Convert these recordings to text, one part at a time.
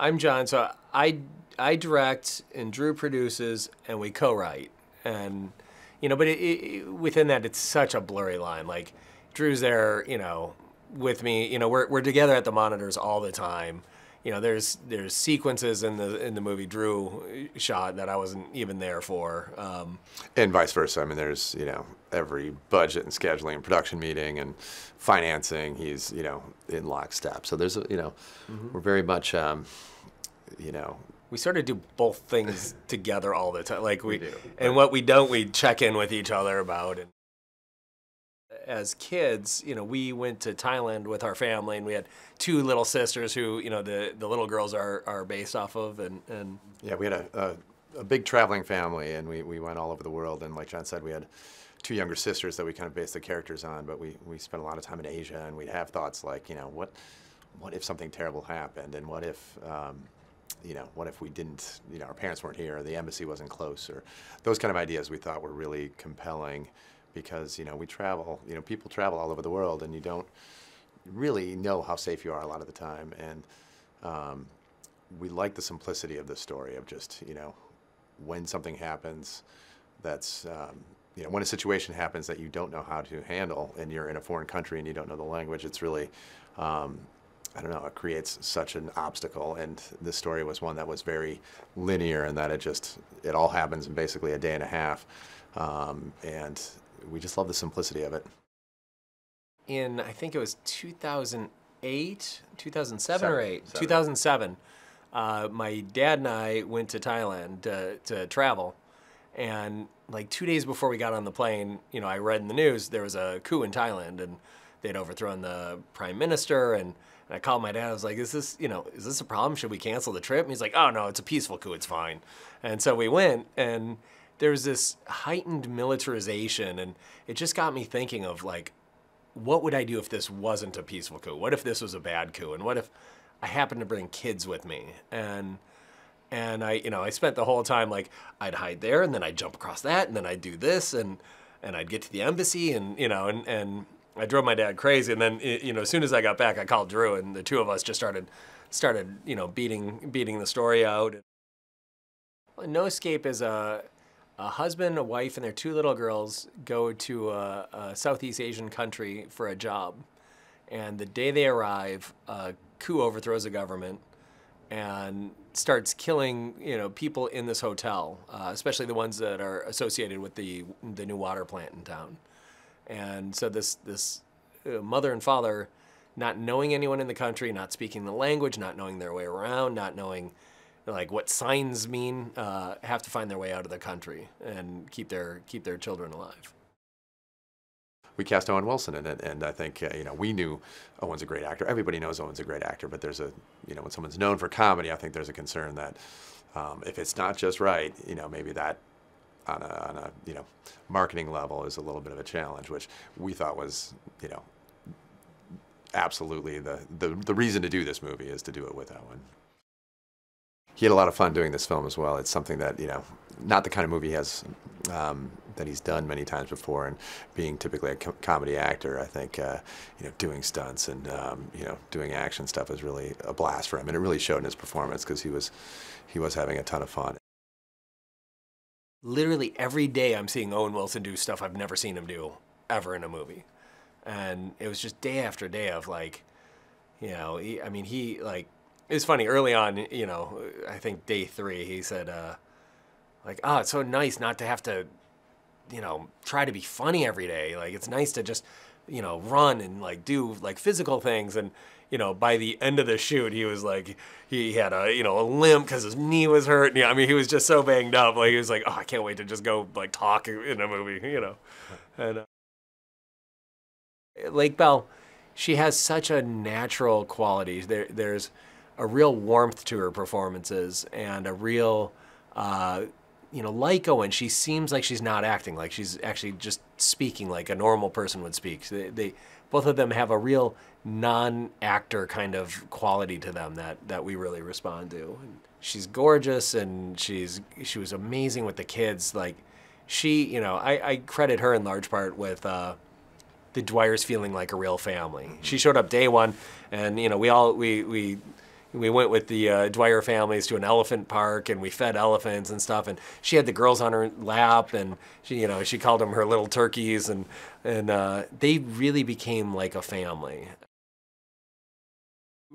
I'm John, so I direct and Drew produces and we co-write. And, you know, but within that, it's such a blurry line. Like, Drew's there, you know, with me, you know, we're together at the monitors all the time. You know, there's sequences in the movie Drew shot that I wasn't even there for, and vice versa. I mean, there's, you know, every budget and scheduling and production meeting and financing. He's, you know, in lockstep. So there's, you know, we're very much, you know, we sort of do both things together all the time. Like we do. And what we don't, we check in with each other about. And as kids, you know, we went to Thailand with our family, and we had two little sisters who, you know, the little girls are based off of, and yeah, we had a big traveling family, and we went all over the world. And like John said, we had two younger sisters that we kind of based the characters on. But we spent a lot of time in Asia, and we'd have thoughts like, you know, what if something terrible happened, and what if you know, what if we didn't, you know, our parents weren't here, or the embassy wasn't close, or those kind of ideas we thought were really compelling. Because, you know, we travel, you know, people travel all over the world, and you don't really know how safe you are a lot of the time. And we like the simplicity of the story of just, you know, when something happens that's, you know, when a situation happens that you don't know how to handle, and you're in a foreign country and you don't know the language, it's really, I don't know, it creates such an obstacle. And this story was one that was very linear, in that it all happens in basically a day and a half. And we just love the simplicity of it. In, I think it was 2008, 2007 or 8? 2007. My dad and I went to Thailand to travel. And like 2 days before we got on the plane, you know, I read in the news there was a coup in Thailand, and they'd overthrown the prime minister. And I called my dad. I was like, is this a problem? Should we cancel the trip? And he's like, oh, no, it's a peaceful coup. It's fine. And so we went, and there was this heightened militarization, and it just got me thinking of, like, what would I do if this wasn't a peaceful coup? What if this was a bad coup? And what if I happened to bring kids with me? And I, you know, I spent the whole time, like, I'd hide there, and then I'd jump across that, and then I'd do this, and I'd get to the embassy, and, you know, and I drove my dad crazy. And then, you know, as soon as I got back, I called Drew, and the two of us just started, you know, beating the story out. No Escape is a husband, a wife, and their two little girls go to a Southeast Asian country for a job. And the day they arrive, a coup overthrows the government and starts killing, you know, people in this hotel, especially the ones that are associated with the new water plant in town. And so this mother and father, not knowing anyone in the country, not speaking the language, not knowing their way around, not knowing, like, what signs mean, have to find their way out of the country and keep their children alive. We cast Owen Wilson in it, and I think, you know, we knew Owen's a great actor. Everybody knows Owen's a great actor, but there's a, you know, when someone's known for comedy, I think there's a concern that if it's not just right, you know, maybe that on a you know, marketing level is a little bit of a challenge, which we thought was, you know, absolutely the reason to do this movie is to do it with Owen. He had a lot of fun doing this film as well. It's something that, you know, not the kind of movie he has, that he's done many times before. And being typically a comedy actor, I think, you know, doing stunts and, you know, doing action stuff is really a blast for him. And it really showed in his performance, because he was having a ton of fun. Literally every day I'm seeing Owen Wilson do stuff I've never seen him do ever in a movie. And it was just day after day of, like, you know, I mean, he, like, it's funny, early on, you know, I think day 3, he said, like, oh, it's so nice not to have to, you know, try to be funny every day. Like, it's nice to just, you know, run and, like, do, like, physical things. And, you know, by the end of the shoot, he was like, he had a, you know, a limp because his knee was hurt. Yeah, I mean, he was just so banged up. Like, he was like, oh, I can't wait to just go, like, talk in a movie, you know. And Lake Bell, she has such a natural quality. There's a real warmth to her performances, and a real, you know, like Owen, she seems like she's not acting, like she's actually just speaking like a normal person would speak. So they both of them have a real non-actor kind of quality to them that we really respond to. And she's gorgeous, and she was amazing with the kids. Like, she, you know, I credit her in large part with, the Dwyers feeling like a real family. She showed up day 1, and, you know, we We went with the Dwyer families to an elephant park, and we fed elephants and stuff. And she had the girls on her lap, and she, you know, she called them her little turkeys, and they really became like a family.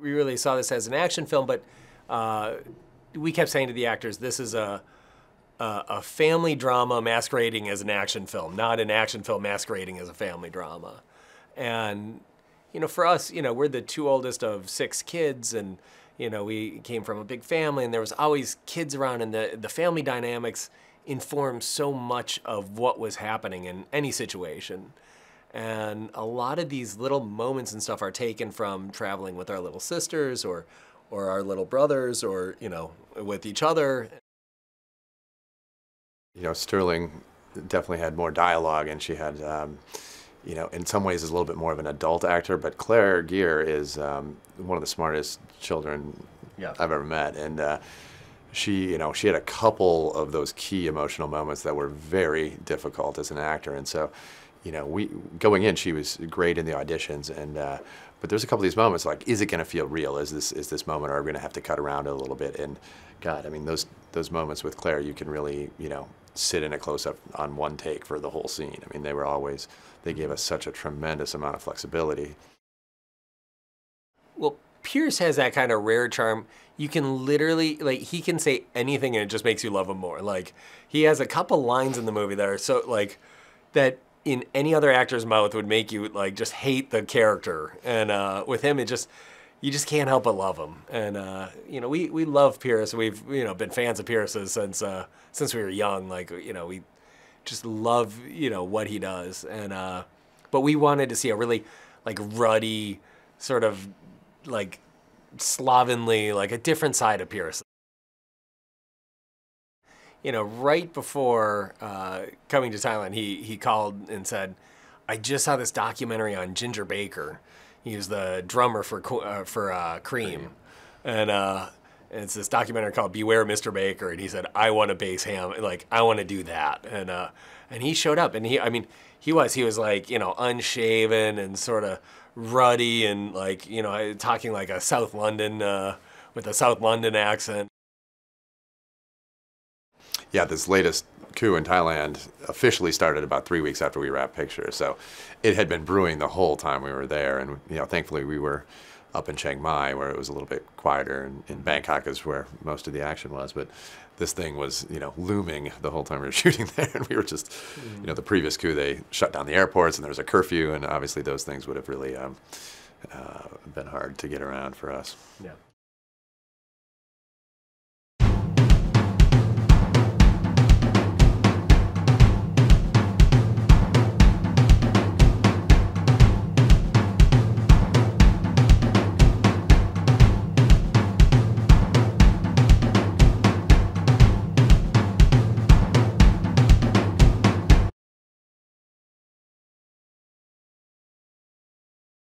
We really saw this as an action film, but we kept saying to the actors, "This is a family drama masquerading as an action film, not an action film masquerading as a family drama." And you know, for us, you know, we're the two oldest of 6 kids, and you know, we came from a big family, and there was always kids around, and the family dynamics informed so much of what was happening in any situation. And a lot of these little moments and stuff are taken from traveling with our little sisters or our little brothers, or, you know, with each other. You know, Sterling definitely had more dialogue, and she had, you know, in some ways is a little bit more of an adult actor, but Claire Gere is one of the smartest children I've ever met. And she, you know, she had a couple of those key emotional moments that were very difficult as an actor. And so, you know, we going in, she was great in the auditions. And but there's a couple of these moments like, is it going to feel real? Is this moment, or are we going to have to cut around a little bit? And God, I mean, those moments with Claire, you can really, you know, sit in a close-up on one take for the whole scene. I mean, they were always, they gave us such a tremendous amount of flexibility. Well, Pierce has that kind of rare charm. You can literally, like, he can say anything and it just makes you love him more. Like, he has a couple lines in the movie that are so, like, that in any other actor's mouth would make you, like, just hate the character. And with him, it just, you just can't help but love him. And, you know, we love Pierce. We've, you know, been fans of Pierce's since we were young. Like, you know, we just love, you know, what he does. And, but we wanted to see a really, like, ruddy, sort of, like, slovenly, like, a different side of Pierce. You know, right before coming to Thailand, he called and said, "I just saw this documentary on Ginger Baker." He was the drummer for Cream, and it's this documentary called Beware Mr. Baker. And he said, "I want to bass ham, like I want to do that." And he showed up, and he was like, you know, unshaven and sort of ruddy, and like, you know, talking like a South London with a South London accent. Yeah, this latest coup in Thailand officially started about 3 weeks after we wrapped pictures. So it had been brewing the whole time we were there. And, you know, thankfully we were up in Chiang Mai where it was a little bit quieter, and in Bangkok is where most of the action was. But this thing was, you know, looming the whole time we were shooting there. And we were just, you know, the previous coup, they shut down the airports and there was a curfew. And obviously those things would have really been hard to get around for us. Yeah.